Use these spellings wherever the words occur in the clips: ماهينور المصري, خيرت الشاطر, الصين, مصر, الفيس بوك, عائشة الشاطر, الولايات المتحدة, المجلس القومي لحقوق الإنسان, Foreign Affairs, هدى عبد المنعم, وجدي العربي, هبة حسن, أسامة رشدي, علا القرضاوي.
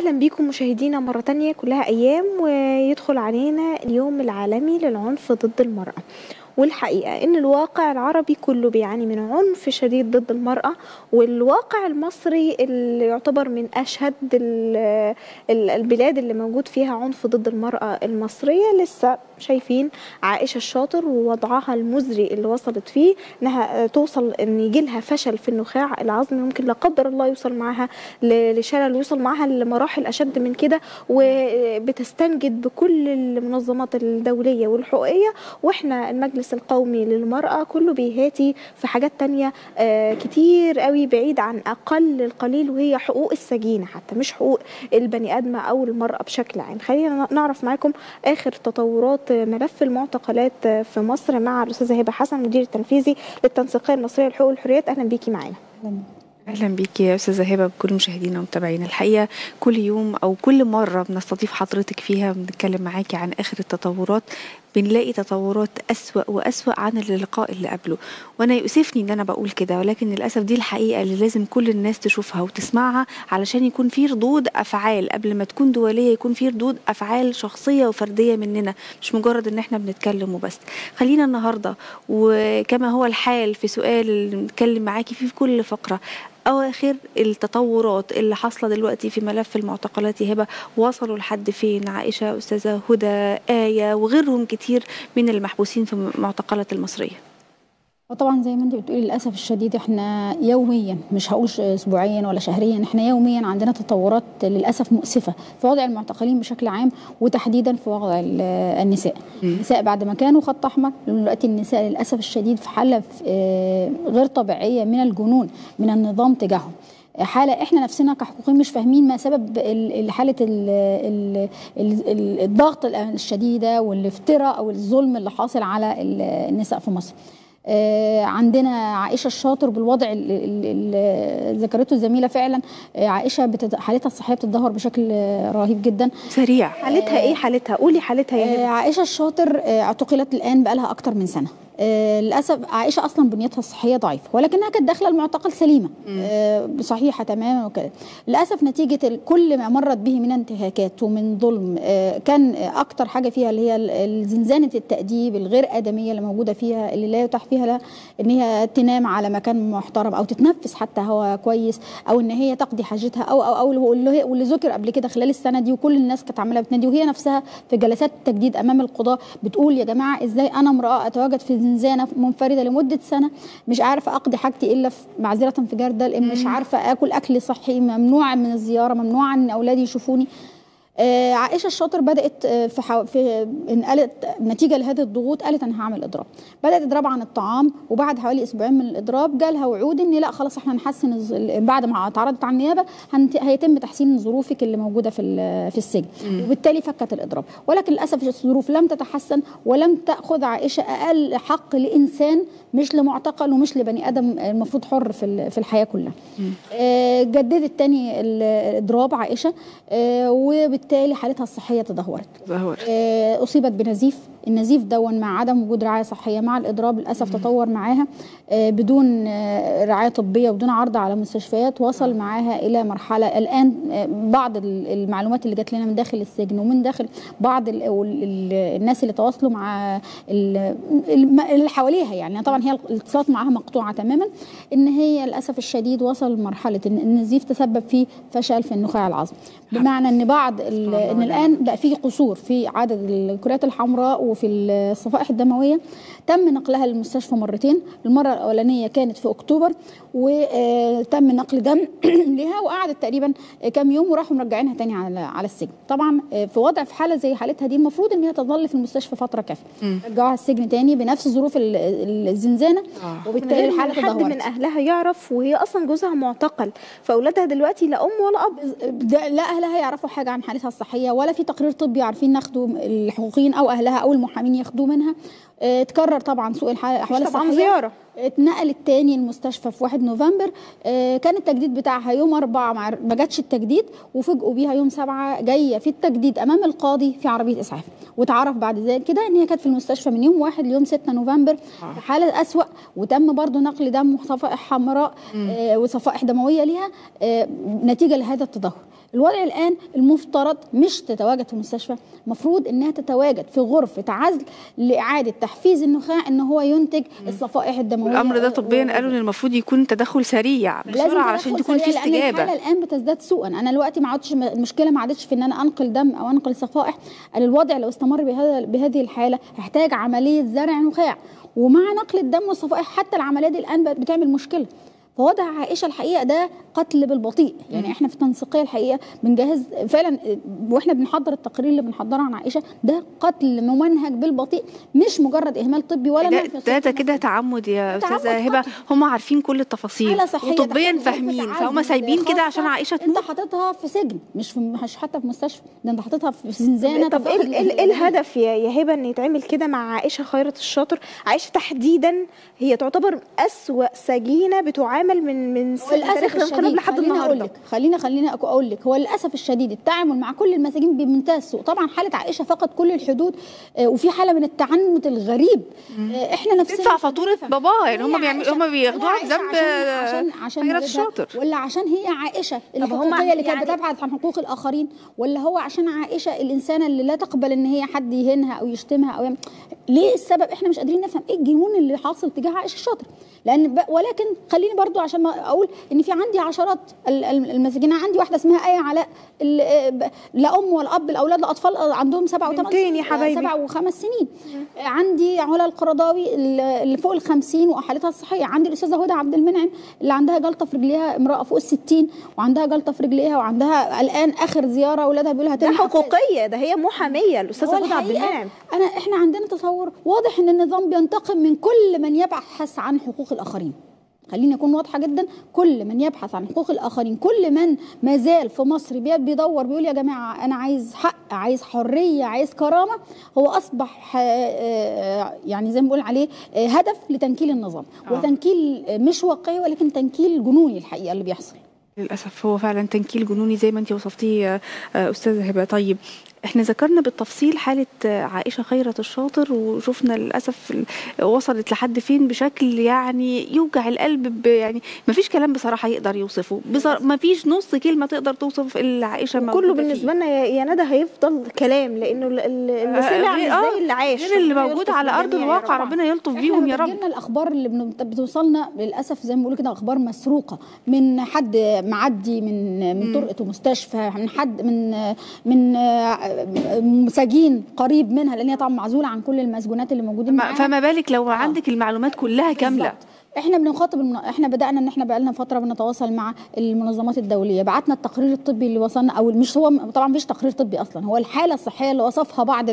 أهلا بيكم مشاهدينا مرة تانية. كلها أيام ويدخل علينا اليوم العالمي للعنف ضد المرأة، والحقيقة إن الواقع العربي كله بيعاني من عنف شديد ضد المرأة، والواقع المصري اللي يعتبر من أشهد البلاد اللي موجود فيها عنف ضد المرأة المصرية. لسه شايفين عائشة الشاطر ووضعها المزري اللي وصلت فيه، إنها توصل إن يجيلها فشل في النخاع العظمي، ممكن لا قدر الله يوصل معاها لشلل، يوصل معاها لمراحل أشد من كده، وبتستنجد بكل المنظمات الدولية والحقوقية. وإحنا المجلس القومي للمرأة كله بيهاتي في حاجات تانية كتير قوي بعيد عن أقل القليل، وهي حقوق السجينة، حتى مش حقوق البني آدمة أو المرأة بشكل عام. خلينا نعرف معاكم آخر تطورات ملف المعتقلات في مصر مع الأستاذة هبة حسن، مدير التنفيذي للتنسيقية المصرية للحقوق والحريات. أهلا بيكي معانا. اهلا بيكي يا استاذه هبه بكل مشاهدينا ومتابعينا. الحقيقه كل يوم او كل مره بنستضيف حضرتك فيها بنتكلم معاكي عن اخر التطورات، بنلاقي تطورات اسوأ واسوأ عن اللقاء اللي قبله، وانا يؤسفني ان انا بقول كده، ولكن للاسف دي الحقيقه اللي لازم كل الناس تشوفها وتسمعها علشان يكون في ردود افعال قبل ما تكون دوليه، يكون في ردود افعال شخصيه وفرديه مننا، مش مجرد ان احنا بنتكلم وبس. خلينا النهارده وكما هو الحال في سؤال اللي بنتكلم معاكي فيه في كل فقره، أواخر التطورات اللي حاصلة دلوقتي في ملف المعتقلات يا هبة، وصلوا لحد فين عائشة، أستاذة هدى، آية وغيرهم كتير من المحبوسين في معتقلات المصرية؟ وطبعا زي ما انت بتقولي للأسف الشديد احنا يوميا، مش هقولش أسبوعيا ولا شهريا، احنا يوميا عندنا تطورات للأسف مؤسفة في وضع المعتقلين بشكل عام، وتحديدا في وضع النساء. النساء بعد ما كانوا خط أحمر، دلوقتي النساء للأسف الشديد في حالة غير طبيعية من الجنون من النظام تجاههم، حالة احنا نفسنا كحقوقيين مش فاهمين ما سبب حالة الضغط الشديدة والافتراء او الظلم اللي حاصل على النساء في مصر. عندنا عائشة الشاطر بالوضع اللي ذكرته الزميلة، فعلا عائشة حالتها الصحية بتتدهور بشكل رهيب جدا سريع. حالتها ايه؟ حالتها قولي حالتها ايه؟ عائشة الشاطر اعتقلت الآن بقالها أكتر من سنة. للأسف عائشة أصلا بنيتها الصحية ضعيفة، ولكنها كانت داخلة المعتقل سليمة صحيحة تماما وكده. للأسف نتيجة كل ما مرت به من انتهاكات ومن ظلم، كان أكتر حاجة فيها اللي هي زنزانة التأديب الغير آدمية اللي موجودة فيها، اللي لا يتاح فيها لها إن هي تنام على مكان محترم أو تتنفس حتى هواء كويس، أو إن هي تقضي حاجتها، أو واللي ذكر قبل كده خلال السنة دي، وكل الناس كانت عمالة بتنادي، وهي نفسها في جلسات التجديد أمام القضاء بتقول يا جماعة إزاي أنا امرأة أتواجد في زنزانة منفردة لمدة سنة مش عارفة أقضي حاجتي إلا معذرة في جردل، مش عارفة آكل أكل صحي، ممنوع من الزيارة، ممنوع إن أولادي يشوفوني. عائشة الشاطر بدأت قالت نتيجة لهذه الضغوط، قالت أنا هعمل إضراب، بدأت إضراب عن الطعام، وبعد حوالي أسبوعين من الإضراب جالها وعود إن لا خلاص إحنا هنحسن بعد ما اتعرضت على النيابة هيتم تحسين ظروفك اللي موجودة في السجن، وبالتالي فكت الإضراب. ولكن للأسف الظروف لم تتحسن، ولم تأخذ عائشة أقل حق لإنسان، مش لمعتقل ومش لبني آدم المفروض حر في الحياة كلها. جددت تاني الإضراب عائشة، وبالتالي حالتها الصحية تدهورت. أصيبت بنزيف، النزيف دون مع عدم وجود رعاية صحية مع الإضراب للأسف تطور معاها بدون رعاية طبية وبدون عرض على مستشفيات، وصل معاها إلى مرحلة الآن بعض المعلومات اللي جات لنا من داخل السجن ومن داخل بعض الناس اللي تواصلوا مع اللي حواليها، يعني طبعا هي الاتصالات معاها مقطوعة تماما، إن هي للأسف الشديد وصل لمرحلة إن النزيف تسبب في فشل في النخاع العظمي، بمعنى إن بعض إن الآن بقى في قصور في عدد الكريات الحمراء وفي الصفائح الدموية. تم نقلها للمستشفى مرتين، المرة الأولانية كانت في أكتوبر وتم نقل دم لها وقعدت تقريبا كام يوم وراحوا مرجعينها تاني على السجن. طبعا في وضع في حالة زي حالتها دي المفروض إن هي تظل في المستشفى فترة كافية، رجعوها السجن تاني بنفس ظروف الزنزانة، وبالتالي الحالة تدهورت. حد من أهلها يعرف، وهي أصلا جوزها معتقل، فأولادها دلوقتي لا أم ولا أب، لا أهلها يعرفوا حاجة عن حالتها الصحية، ولا في تقرير طبي عارفين ناخده الحقوقيين أو أهلها أو المحامين ياخدوه منها. تكرر طبعا سوء الأحوال الصحية، طبعا زيارة اتنقلت تاني المستشفى في 1 نوفمبر، كان التجديد بتاعها يوم 4 ما جاتش التجديد، وفجئوا بيها يوم 7 جايه في التجديد امام القاضي في عربيه اسعاف، واتعرف بعد ذلك كده ان هي كانت في المستشفى من يوم 1 ليوم 6 نوفمبر في حاله اسوء، وتم برضه نقل دم وصفائح حمراء وصفائح دمويه ليها نتيجه لهذا التدهور. الوضع الآن المفترض مش تتواجد في المستشفى، المفروض إنها تتواجد في غرفة عزل لإعادة تحفيز النخاع إن هو ينتج الصفائح الدموية. الأمر ده طبيا قالوا إن المفروض يكون تدخل سريع بسرعة علشان تكون في استجابة، لأن الحالة الآن بتزداد سوءا. أنا دلوقتي ما عادش المشكلة ما عادتش في إن أنا أنقل دم أو أنقل صفائح، الوضع لو استمر بهذه الحالة هحتاج عملية زرع نخاع، ومع نقل الدم والصفائح حتى العملية دي الآن بقت بتعمل مشكلة. فوضع عائشة الحقيقة ده قتل بالبطيء، يعني احنا في التنسيقية الحقيقة بنجهز فعلا واحنا بنحضر التقرير اللي بنحضره عن عائشة ده قتل ممنهج بالبطيء، مش مجرد اهمال طبي ولا ده كده تعمد يا استاذة هبة. هم عارفين كل التفاصيل وطبيا فاهمين، فهم سايبين كده عشان عائشة تموت. انت حاططها في سجن مش حتى في مستشفى، ده انت حاططها في زنزانة. طب ايه الهدف يا هبة ان يتعمل كده مع عائشة خيرت الشاطر؟ عائشة تحديدا هي تعتبر أسوأ سجينة بتعامل من تاريخ الانقلاب لحد النهارده. خلينا اقول لك، هو للاسف الشديد التعامل مع كل المساجين بمنتهى السوء. طبعا حاله عائشه فقد كل الحدود، وفي حاله من التعنت الغريب. احنا نفسنا تدفع فاتوره باباه، يعني هم بياخدوها بذنب عشان الشاطر، ولا عشان هي عائشه الحقوقيه اللي كانت بتبحث عن حقوق الاخرين، ولا هو عشان عائشه الانسانه اللي لا تقبل ان هي حد يهينها او يشتمها او ليه السبب؟ احنا مش قادرين نفهم ايه الجنون اللي حاصل تجاه عائشه الشاطر. لان ولكن خليني برضو عشان ما اقول ان في عندي عشرات المساجين، عندي واحده اسمها ايه علاء، لا ام ولا اب، الاولاد الاطفال عندهم 7 و5 سنين، عندي علا القرضاوي اللي فوق ال50 وحالتها الصحيه، عندي الاستاذه هدى عبد المنعم اللي عندها جلطه في رجليها، امراه فوق ال60 وعندها جلطه في رجليها، وعندها الان اخر زياره اولادها بيقولوا هتنحى. ده حقوقيه، ده هي محاميه الاستاذه هدى عبد المنعم. احنا عندنا تصور واضح ان النظام بينتقم من كل من يبحث عن حقوق الاخرين. خليني أكون واضحة جدا، كل من يبحث عن حقوق الآخرين، كل من ما زال في مصر بيدور بيقول يا جماعة أنا عايز حق، عايز حرية، عايز كرامة، هو أصبح يعني زي ما بقول عليه هدف لتنكيل النظام، وتنكيل مش واقعي ولكن تنكيل جنوني الحقيقة اللي بيحصل. للأسف هو فعلا تنكيل جنوني زي ما أنت وصفتيه أستاذة هبة. طيب احنا ذكرنا بالتفصيل حالة عائشة خيرت الشاطر وشفنا للأسف وصلت لحد فين بشكل يعني يوجع القلب، يعني مفيش كلام بصراحة يقدر يوصفه، مفيش نص كلمة تقدر توصف اللي عائشة كله بالنسبة لنا يا ندى هيفضل كلام، لأنه اللي سمع مش زي اللي عاش، غير اللي موجود على أرض الواقع. ربنا يلطف بيهم يا رب. احنا الأخبار اللي بتوصلنا للأسف زي ما بيقولوا كده أخبار مسروقة، من حد معدي من طرقة مستشفى، من حد من مساجين قريب منها، لان هي طبعا معزوله عن كل المسجونات اللي موجودين معاها، فما بالك لو عندك المعلومات كلها كامله. احنا بنخاطب احنا بدانا ان احنا بقى لنا فتره بنتواصل مع المنظمات الدوليه، بعتنا التقرير الطبي اللي وصلنا، او مش هو طبعا مفيش تقرير طبي اصلا، هو الحاله الصحيه اللي وصفها بعض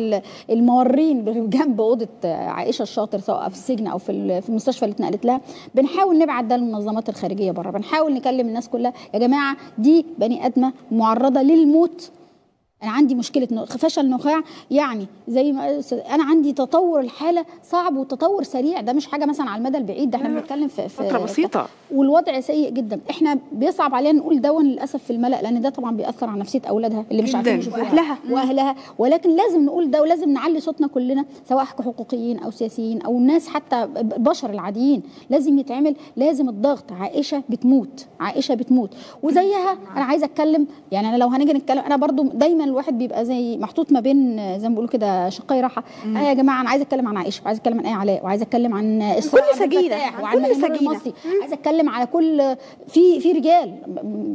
الممرين بجنب اوضه عائشه الشاطر سواء في السجن او في المستشفى اللي اتنقلت لها. بنحاول نبعت ده للمنظمات الخارجيه بره، بنحاول نكلم الناس كلها يا جماعه دي بني ادمه معرضه للموت، أنا عندي مشكلة فشل نخاع، يعني زي ما أنا عندي تطور الحالة صعب وتطور سريع، ده مش حاجة مثلا على المدى البعيد، ده احنا بنتكلم في فترة بسيطة والوضع سيء جدا. احنا بيصعب علينا نقول دون للأسف في الملأ، لأن ده طبعا بيأثر على نفسية أولادها اللي مش عارفين يشوفوها وأهلها، ولكن لازم نقول ده ولازم نعلي صوتنا كلنا، سواء حقوقيين أو سياسيين أو الناس حتى البشر العاديين، لازم يتعمل، لازم الضغط. عائشة بتموت، عائشة بتموت وزيها. أنا عايزة أتكلم، يعني أنا لو هنيجي نتكلم أنا برضو دايما الواحد بيبقى زي محطوط ما بين زي ما بيقولوا كده شقي راحه. انا يا جماعه انا عايزه اتكلم عن عائشه، وعايزه اتكلم عن ايه علاء، وعايزه اتكلم عن كل سجينه، وعن ماهينور المصري، عايزه اتكلم على كل في رجال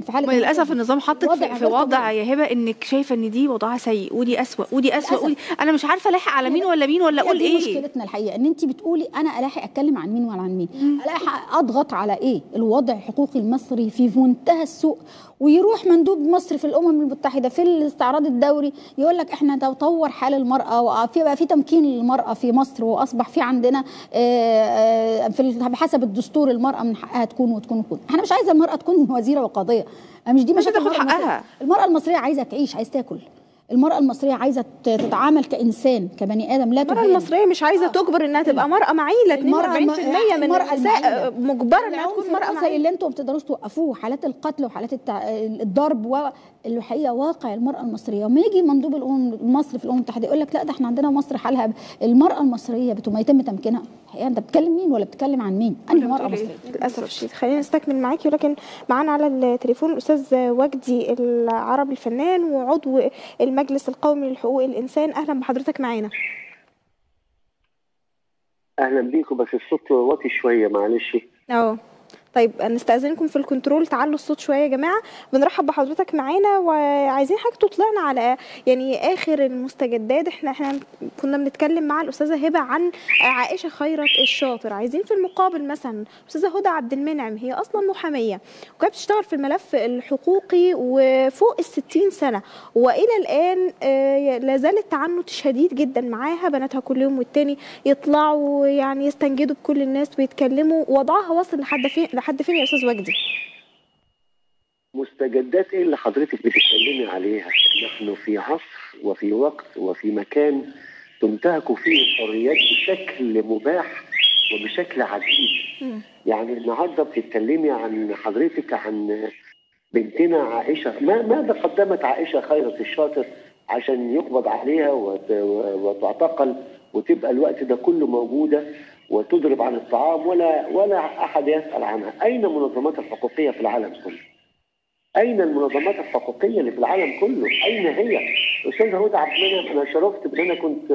في حاله. للاسف النظام حطك في وضع يا هبه انك شايفه ان دي وضعها سيء ودي اسوء ودي اسوء ودي انا مش عارفه الاحق على مين ولا مين ولا اقول ايه. مشكلتنا الحقيقه ان انت بتقولي انا الاحق اتكلم عن مين ولا عن مين، الاحق اضغط على ايه؟ الوضع الحقوقي المصري في منتهى السوء، ويروح مندوب مصر في الامم المتحده في الاستعراض الدوري يقول لك احنا تطور حال المراه، وفي بقى في تمكين للمراه في مصر، واصبح في عندنا بحسب الدستور المراه من حقها تكون. احنا مش عايزه المراه تكون وزيره وقاضيه، مش دي مشاكل المراه المصريه. المراه المصريه عايزه تعيش، عايزه تاكل، المرأة المصرية عايزة تتعامل كإنسان كبني آدم. لا المرأة المصرية مش عايزة تجبر إنها تبقى مرأة معيلة. 42% من النساء مجبرة إنها تكون مرأة معيلة. اللي أنتم ما بتقدروش توقفوه، حالات القتل وحالات الضرب واللي الحقيقة واقع المرأة المصرية. وما يجي مندوب الأمم المصري في الأمم المتحدة يقول لك لا ده إحنا عندنا مصر حالها. المرأة المصرية ما يتم تمكينها. الحقيقة أنت بتكلم مين ولا بتكلم عن مين؟ أنا مرأة مصرية. للأسف الشديد خلينا نستكمل معاكي، ولكن معانا على التليفون الأستاذ وجدي العربي الفنان وعضو المجلس القومي لحقوق الإنسان. أهلا بحضرتك معانا. أهلا بيكم، بس الصوت واطي شوية معلش. طيب نستأذنكم في الكنترول تعلوا الصوت شوية يا جماعة. بنرحب بحضرتك معانا وعايزين حضرتك تطلعنا على يعني آخر المستجدات. احنا كنا بنتكلم مع الأستاذة هبة عن عائشة الشاطر، عايزين في المقابل مثلا الأستاذة هدى عبد المنعم هي أصلا محامية وكانت بتشتغل في الملف الحقوقي وفوق ال60 سنة وإلى الآن لا زال التعنت شديد جدا معاها. بناتها كل يوم والتاني يطلعوا يعني يستنجدوا بكل الناس ويتكلموا. وضعها وصل لحد فين يا استاذ وجدي؟ مستجدات ايه اللي حضرتك بتتكلمي عليها؟ نحن في عصر وفي وقت وفي مكان تنتهك فيه الحريات بشكل مباح وبشكل عجيب. يعني النهارده بتتكلمي عن حضرتك عن بنتنا عائشه، ماذا قدمت عائشه الشاطر عشان يقبض عليها وتعتقل وتبقى الوقت ده كله موجوده وتضرب عن الطعام ولا احد يسال عنها؟ اين المنظمات الحقوقيه في العالم كله؟ اين المنظمات الحقوقيه اللي في العالم كله؟ اين هي؟ الاستاذه هدى عبد المنعم انا شرفت بان انا كنت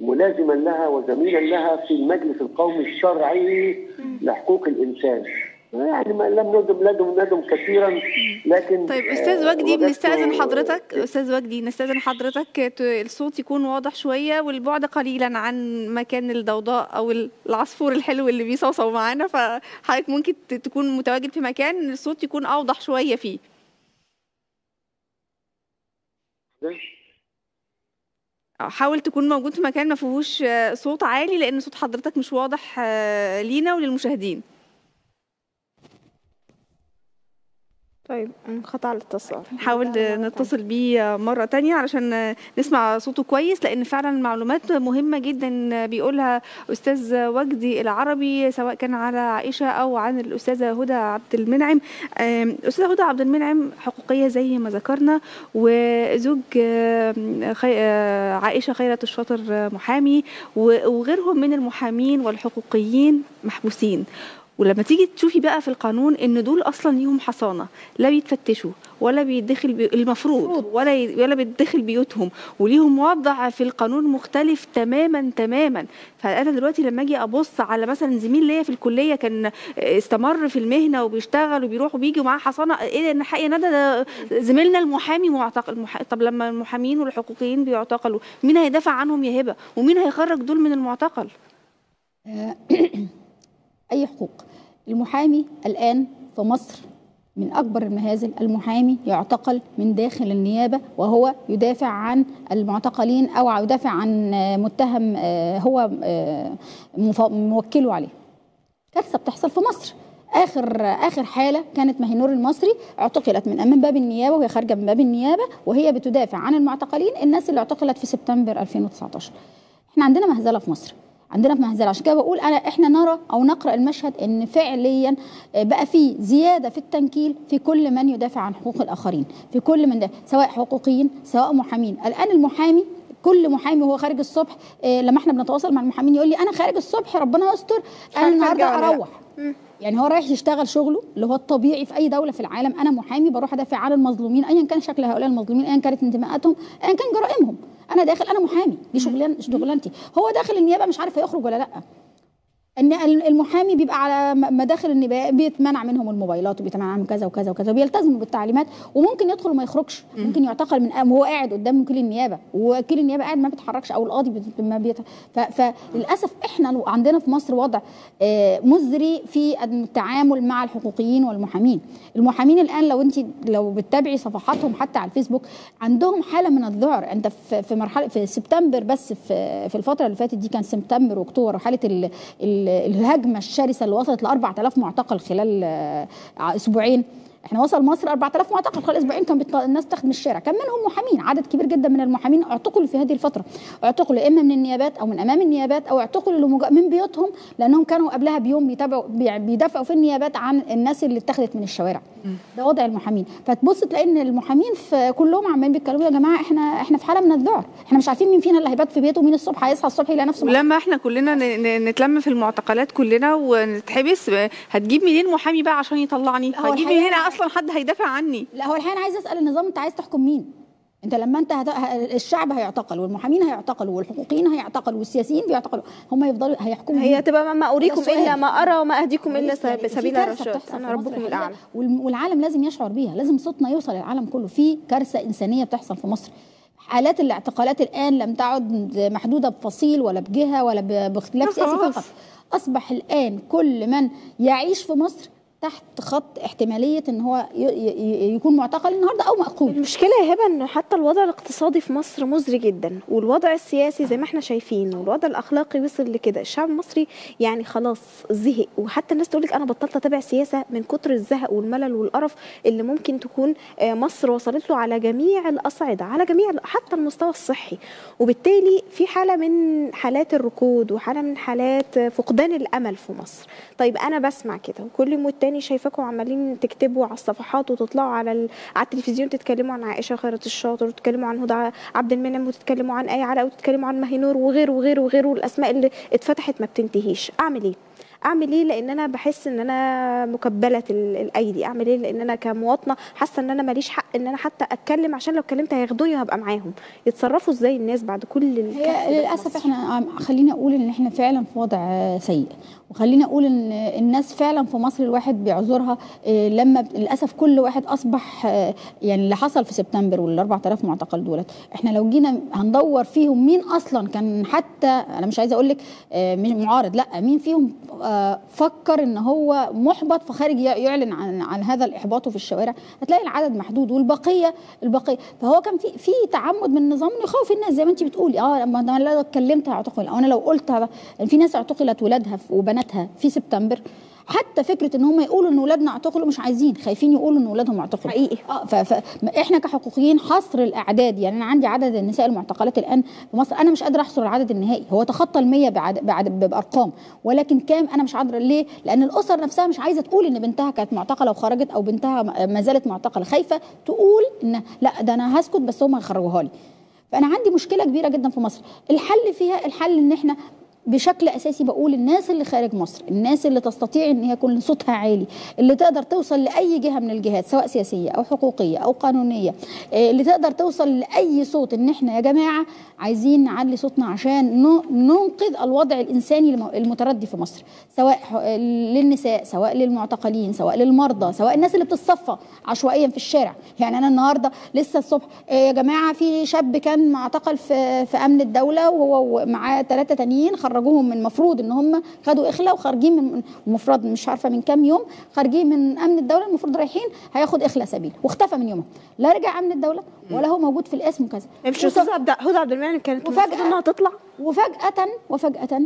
ملازما لها وزميلا لها في المجلس القومي الشرعي لحقوق الانسان. يعني لم ندم كثيرا لكن. طيب استاذ وجدي بنستأذن حضرتك، استاذ وجدي نستأذن حضرتك الصوت يكون واضح شويه والبعد قليلا عن مكان الضوضاء او العصفور الحلو اللي بيصوصو معانا. فحضرتك ممكن تكون متواجد في مكان الصوت يكون اوضح شويه فيه. حاول تكون موجود في مكان ما فيهوش صوت عالي لان صوت حضرتك مش واضح لينا وللمشاهدين. طيب انقطع الاتصال، نحاول نتصل بيه مرة تانية علشان نسمع صوته كويس لأن فعلا المعلومات مهمة جدا بيقولها أستاذ وجدي العربي سواء كان على عائشة أو عن الأستاذة هدى عبد المنعم. الأستاذة هدى عبد المنعم حقوقية زي ما ذكرنا، وزوج عائشة الشاطر محامي، وغيرهم من المحامين والحقوقيين محبوسين. ولما تيجي تشوفي بقى في القانون ان دول اصلا ليهم حصانه، لا بيتفتشوا ولا بيدخل المفروض ولا بيتدخل بيوتهم، وليهم وضع في القانون مختلف تماما تماما. فانا دلوقتي لما اجي ابص على مثلا زميل ليا في الكليه كان استمر في المهنه وبيشتغل وبيروح وبيجي ومعاه حصانه، ايه ده حقيقه ندى زميلنا المحامي معتقل. طب لما المحامين والحقوقيين بيعتقلوا مين هيدافع عنهم يا هبه؟ ومين هيخرج دول من المعتقل؟ اي حقوق المحامي الآن في مصر من أكبر المهازل. المحامي يعتقل من داخل النيابة وهو يدافع عن المعتقلين أو يدافع عن متهم هو موكله عليه. كارثة بتحصل في مصر. آخر حالة كانت ماهينور المصري اعتقلت من أمام باب النيابة وهي خارجة من باب النيابة وهي بتدافع عن المعتقلين، الناس اللي اعتقلت في سبتمبر 2019. احنا عندنا مهزلة في مصر، عندنا في مهزله. عشان كده بقول انا احنا نرى او نقرا المشهد ان فعليا بقى في زياده في التنكيل في كل من يدافع عن حقوق الاخرين، في كل من ده سواء حقوقيين سواء محامين. الان المحامي كل محامي هو خارج الصبح، لما احنا بنتواصل مع المحامين يقول لي انا خارج الصبح ربنا يستر انا النهارده اروح. يعني هو رايح يشتغل شغله اللي هو الطبيعي في اي دوله في العالم. انا محامي بروح ادافع عن المظلومين ايا كان شكل هؤلاء المظلومين، ايا كانت انتماءاتهم، ايا كان جرائمهم. انا داخل انا محامي، دي شغلانتي. هو داخل النيابه مش عارف هيخرج ولا لا. ان المحامي بيبقى على مداخل النيابه بيتمنع منهم الموبايلات وبيتمنع منهم كذا وكذا وكذا وبيلتزموا بالتعليمات، وممكن يدخل وما يخرجش، ممكن يعتقل من وهو قاعد قدام وكيل النيابه ووكيل النيابه قاعد ما بيتحركش او القاضي ما فللاسف احنا عندنا في مصر وضع مزري في التعامل مع الحقوقيين والمحامين. المحامين الان لو بتتابعي صفحاتهم حتى على الفيسبوك عندهم حاله من الذعر. انت في مرحله في سبتمبر، بس في الفتره اللي فاتت دي كان سبتمبر واكتوبر، وحاله الهجمه الشرسه اللي وصلت ل 4000 معتقل خلال اسبوعين. احنا وصل مصر 4000 معتقل خلال اسبوعين، كان الناس تخدم الشارع، كان منهم محامين، عدد كبير جدا من المحامين اعتقلوا في هذه الفتره، اعتقلوا اما من النيابات او من امام النيابات، او اعتقلوا من بيوتهم لانهم كانوا قبلها بيوم بيتابعوا بيدافعوا في النيابات عن الناس اللي اتخذت من الشوارع. ده وضع المحامين، فتبص تلاقي ان المحامين كلهم عمالين بيتكلموا يا جماعه احنا في حاله من الذعر، احنا مش عارفين مين فينا اللي هيبات في بيته ومين الصبح هيصحى الصبح يلاقي نفسه لما احنا كلنا نتلم في المعتقلات كلنا ونتحبس. هتجيب منين محامي بقى عشان يطلعني؟ هتجيب منين اصلا حد هيدافع عني؟ لا هو الحقيقه انا عايز اسال النظام، انت عايز تحكم مين؟ انت لما انت الشعب هيعتقل والمحامين هيعتقلوا والحقوقيين هيعتقلوا والسياسيين بيعتقلوا، هم يفضلوا هيحكموا. هي تبقى ما اريكم الا ما ارى وما اهديكم الا سبيل الرشاد، انا ربكم الاعلى. والعالم لازم يشعر بيها، لازم صوتنا يوصل للعالم كله. في كارثه انسانيه بتحصل في مصر، حالات الاعتقالات الان لم تعد محدوده بفصيل ولا بجهه ولا باختلاف سياسي فقط، اصبح الان كل من يعيش في مصر تحت خط احتماليه ان هو يكون معتقل النهارده او مأخوذ. المشكله يا هبه ان حتى الوضع الاقتصادي في مصر مزري جدا، والوضع السياسي زي ما احنا شايفين، والوضع الاخلاقي وصل لكده، الشعب المصري يعني خلاص زهق، وحتى الناس تقول لك انا بطلت اتابع سياسه من كتر الزهق والملل والقرف اللي ممكن تكون مصر وصلت له على جميع الاصعده، على جميع حتى المستوى الصحي، وبالتالي في حاله من حالات الركود وحاله من حالات فقدان الامل في مصر. طيب انا بسمع كده وكل متابع شايفاكم عمالين تكتبوا على الصفحات وتطلعوا على التلفزيون، تتكلموا عن عائشه الشاطر، وتتكلموا عن هدى عبد المنعم، وتتكلموا عن اي علاء، وتتكلموا عن ماهينور وغيره وغيره وغيره، والاسماء اللي اتفتحت ما بتنتهيش. اعمل ايه؟ اعمل ايه؟ لان انا بحس ان انا مكبله الايدي، اعمل ايه؟ لان انا كمواطنه حاسه ان انا ماليش حق ان انا حتى اتكلم، عشان لو اتكلمت هياخدوني هبقى معاهم. يتصرفوا ازاي الناس بعد كل هي للاسف احنا خلينا اقول ان احنا فعلا في وضع سيء، وخلينا اقول ان الناس فعلا في مصر الواحد بيعذرها لما للاسف كل واحد اصبح يعني اللي حصل في سبتمبر وال 4000 معتقل دولت، احنا لو جينا هندور فيهم مين اصلا كان، حتى انا مش عايزه اقول لك معارض، لا مين فيهم فكر ان هو محبط فخارج يعلن عن هذا الاحباطه في الشوارع، هتلاقي العدد محدود والبقيه فهو كان في تعمد من النظام انه يخوف الناس زي ما انت بتقولي. ما انا لو اتكلمت هعتقل، او انا لو قلت في ناس اعتقلت ولادها وبناتها في سبتمبر، حتى فكره ان هم يقولوا ان اولادنا اعتقلوا مش عايزين، خايفين يقولوا ان اولادهم اعتقلوا حقيقي. فاحنا كحقوقيين حصر الاعداد، يعني انا عندي عدد النساء المعتقلات الان في مصر انا مش قادره احصر العدد النهائي، هو تخطى ال100 بارقام، ولكن كام انا مش قادره. ليه؟ لان الاسر نفسها مش عايزه تقول ان بنتها كانت معتقله وخرجت، او بنتها ما زالت معتقله، خايفه تقول ان لا ده انا هسكت بس هم هيخرجوها لي. فانا عندي مشكله كبيره جدا في مصر، الحل فيها ان احنا بشكل اساسي بقول الناس اللي خارج مصر، الناس اللي تستطيع ان هي يكون صوتها عالي، اللي تقدر توصل لاي جهه من الجهات سواء سياسيه او حقوقيه او قانونيه، اللي تقدر توصل لاي صوت ان احنا يا جماعه عايزين نعلي صوتنا عشان ننقذ الوضع الانساني المتردي في مصر، سواء للنساء، سواء للمعتقلين، سواء للمرضى، سواء الناس اللي بتتصفى عشوائيا في الشارع. يعني انا النهارده لسه الصبح يا جماعه في شاب كان معتقل في امن الدوله وهو معاه 3 تانيين، خرجوهم من المفروض ان هم خدوا اخلاء وخارجين من المفروض مش عارفه من كام يوم خارجين من امن الدوله، المفروض رايحين هياخد اخلاء سبيل، واختفى من يومها، لا رجع امن الدوله ولا هو موجود في القسم وكذا. مش هدى عبد المنعم كانت المفروض انها تطلع، وفجاه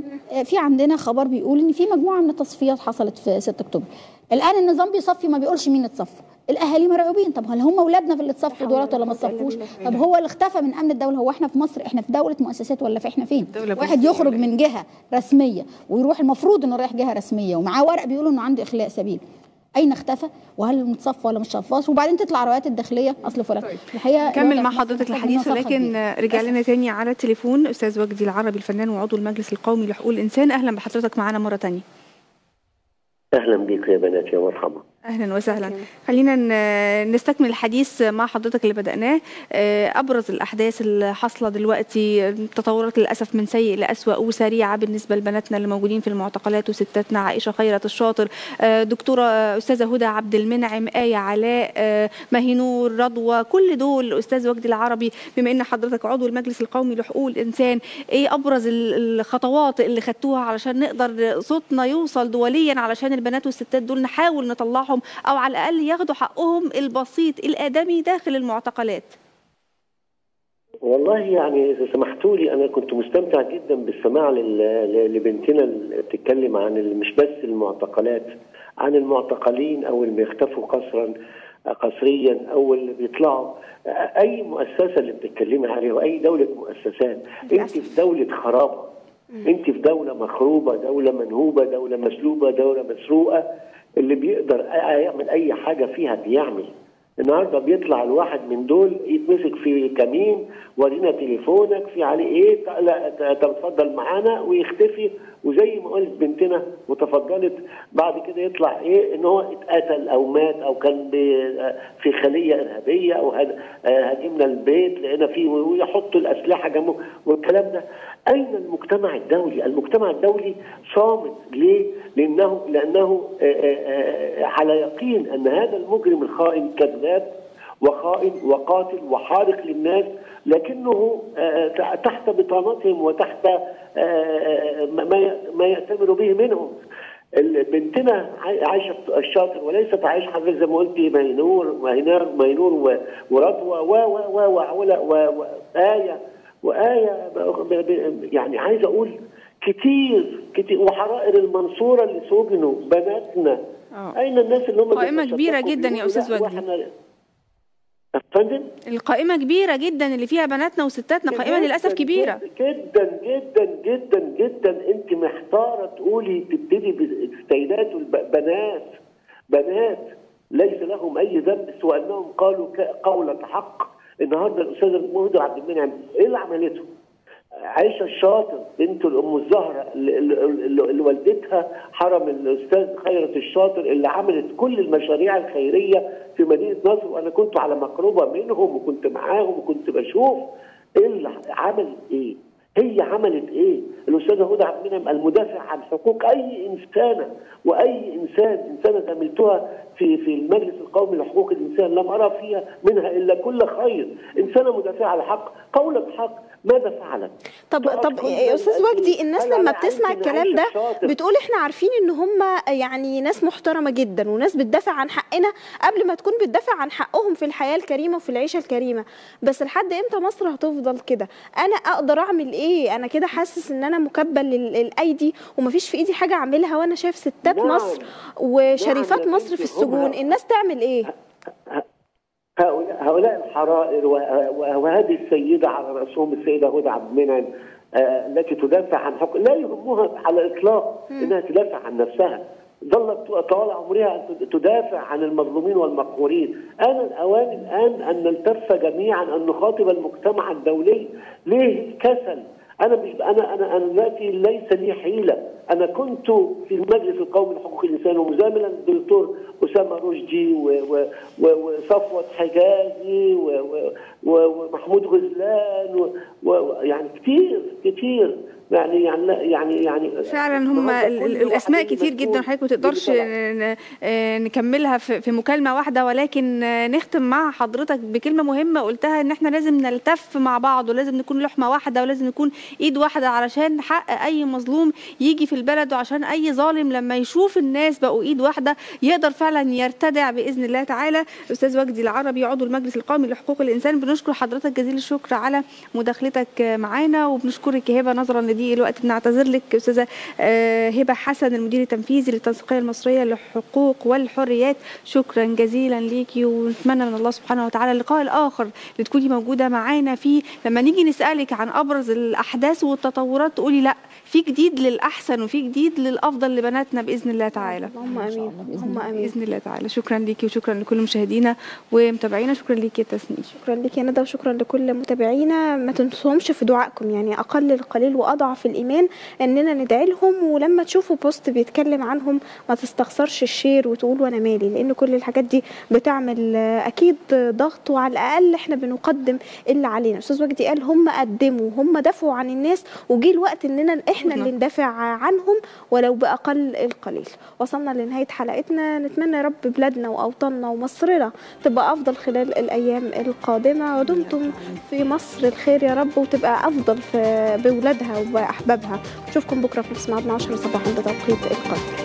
في عندنا خبر بيقول ان في مجموعه من التصفيات حصلت في 6 اكتوبر. الان النظام بيصفي ما بيقولش مين اتصفى، الاهالي مرعوبين، طب هل هم اولادنا في اللي اتصفوا دولت ولا ما اتصفوش؟ طب هو اللي اختفى من امن الدوله، هو احنا في مصر احنا في دوله مؤسسات ولا في احنا فين؟ واحد يخرج من جهه رسميه ويروح المفروض انه رايح جهه رسميه ومعاه ورق بيقولوا انه عنده اخلاء سبيل، اين اختفى؟ وهل متصفى ولا مش متصفاش؟ وبعدين تطلع الروايات الداخليه اصل فلان. الحقيقه نكمل مع حضرتك الحديث، لكن رجع لنا تاني على التليفون استاذ وجدي العربي، الفنان وعضو المجلس القومي لحقوق الانسان. اهلا بحضرتك معانا مره ثانيه. اهلا بيكم يا بنات، يا مرحبا. اهلا وسهلا. خلينا نستكمل الحديث مع حضرتك اللي بدأناه، ابرز الاحداث اللي حاصله دلوقتي، تطورات للاسف من سيء لأسوأ وسريعه بالنسبه لبناتنا اللي موجودين في المعتقلات، وستاتنا عائشه الشاطر، دكتوره استاذه هدى عبد المنعم، ايه علاء، ماهينور، رضوى، كل دول. استاذ وجدي العربي، بما ان حضرتك عضو المجلس القومي لحقوق الانسان، ايه ابرز الخطوات اللي خدتوها علشان نقدر صوتنا يوصل دوليا، علشان البنات والستات دول نحاول نطلعهم أو على الأقل ياخدوا حقهم البسيط الآدمي داخل المعتقلات؟ والله يعني إذا سمحتوا لي، أنا كنت مستمتع جدا بالسماع لبنتنا اللي بتتكلم عن مش بس المعتقلات عن المعتقلين او اللي بيختفوا قسريا او اللي بيطلعوا. اي مؤسسه اللي بتتكلمي عليها واي دوله مؤسسات، انت في دوله خرابه، انت في دوله مخروبه، دوله منهوبه، دوله مسلوبه، دوله مسروقه. اللي بيقدر يعمل اي حاجه فيها بيعمل. النهارده بيطلع الواحد من دول يتمسك في كمين، ورينا تليفونك في عليه ايه، تتفضل معانا، ويختفي. وزي ما قالت بنتنا وتفضلت، بعد كده يطلع ايه، ان هو اتقتل او مات او كان في خليه ارهابيه، او هاجمنا البيت لقينا فيه، ويحطوا الاسلحه جنبه والكلام ده. اين المجتمع الدولي؟ المجتمع الدولي صامت ليه؟ لانه على يقين ان هذا المجرم الخائن كذاب وخائن وقاتل وحارق للناس، لكنه تحت بطانتهم وتحت ما يأتمروا به منهم. بنتنا عائشة الشاطر، وليست عائشة حضرتك زي ما قلت، ماهينور ورضوى وآية يعني عايز أقول كتير وحرائر المنصورة اللي سجنوا بناتنا. أين الناس اللي هم قائمة كبيرة جدا يا أستاذ وجدي. القائمة كبيرة جدا اللي فيها بناتنا وستاتنا، قائمة للأسف كبيرة جدا جدا جدا جدا. انت محتارة تقولي تبتدي بالسيدات والبنات، بنات ليس لهم أي ذنب سوى أنهم قالوا قولة حق. النهارده الأستاذة هدى عبد المنعم إيه اللي عملته؟ عائشة الشاطر بنت الأم الزهرة اللي والدتها حرم الأستاذ خيرت الشاطر، اللي عملت كل المشاريع الخيرية في مدينة نصر، وأنا كنت على مقربة منهم وكنت معاهم وكنت بشوف إيه اللي عملت إيه؟ هي عملت إيه؟ الأستاذة هدى عبد المنعم المدافع عن حقوق أي إنسانة وأي إنسانة عملتها في المجلس القومي لحقوق الإنسان، لم أرى فيها منها إلا كل خير. إنسانة مدافعة على الحق، قولة حق، ماذا فعلت؟ طب يا استاذ وجدي، الناس لما بتسمع الكلام ده بتقول احنا عارفين ان هم يعني ناس محترمه جدا وناس بتدافع عن حقنا قبل ما تكون بتدافع عن حقهم في الحياه الكريمه وفي العيشه الكريمه، بس لحد امتى مصر هتفضل كده؟ انا اقدر اعمل ايه؟ انا كده حاسس ان انا مكبل للايدي ومفيش في ايدي حاجه اعملها، وانا شايف ستات مصر وشريفات مصر في السجون، الناس تعمل ايه؟ هؤلاء الحرائر وهذه السيدة على رأسهم السيدة هدى عبد المنعم التي تدافع عن حق، لا يهمها على الإطلاق إنها تدافع عن نفسها، ظلت طوال عمرها أن تدافع عن المظلومين والمقهورين. أنا الأوان الآن أن نلتف جميعا، أن نخاطب المجتمع الدولي. ليه الكسل؟ أنا مش أنا دلوقتي ليس لي حيلة. أنا كنت في المجلس القومي لحقوق الإنسان ومزاملا الدكتور أسامة رشدي وصفوت حجازي ومحمود غزلان ويعني كتير يعني فعلا هم الاسماء كتير جدا حضرتك ما تقدرش نكملها في مكالمه واحده، ولكن نختم مع حضرتك بكلمه مهمه قلتها، ان احنا لازم نلتف مع بعض ولازم نكون لحمه واحده ولازم نكون ايد واحده علشان حق اي مظلوم يجي في البلد، وعشان اي ظالم لما يشوف الناس بقوا ايد واحده يقدر فعلا يرتدع باذن الله تعالى. استاذ وجدي العربي عضو المجلس القومي لحقوق الانسان، بنشكر حضرتك جزيل الشكر على مداخلتك معانا، وبنشكرك هبه نظرا دي الوقت بنعتذر لك. استاذه هبه حسن المدير التنفيذي للتنسيقيه المصريه للحقوق والحريات، شكرا جزيلا ليكي، ونتمنى من الله سبحانه وتعالى اللقاء الاخر اللي تكوني موجوده معانا فيه، لما نيجي نسالك عن ابرز الاحداث والتطورات تقولي لا في جديد للاحسن وفي جديد للافضل لبناتنا باذن الله تعالى. اللهم امين، اللهم امين باذن الله تعالى. شكرا ليكي وشكرا لكل مشاهدينا ومتابعينا، شكرا ليكي يا تسنيم. شكرا ليكي يا ندى وشكرا لكل متابعينا. ما تنسوهمش في دعائكم، يعني اقل القليل اضعف الايمان اننا ندعي لهم، ولما تشوفوا بوست بيتكلم عنهم ما تستخسرش الشير وتقول وانا مالي، لان كل الحاجات دي بتعمل اكيد ضغط، وعلى الاقل احنا بنقدم اللي علينا. استاذ وجدي قال هم قدموا، هم دافعوا عن الناس، وجي الوقت اننا احنا اللي ندافع عنهم ولو باقل القليل. وصلنا لنهايه حلقتنا، نتمنى يا رب بلادنا واوطاننا ومصرنا تبقى افضل خلال الايام القادمه، ودمتم في مصر الخير يا رب، وتبقى افضل بولادها وأحبابها. نشوفكم بكرة في نفس ميعادنا 10 صباحا بتوقيت القاهرة.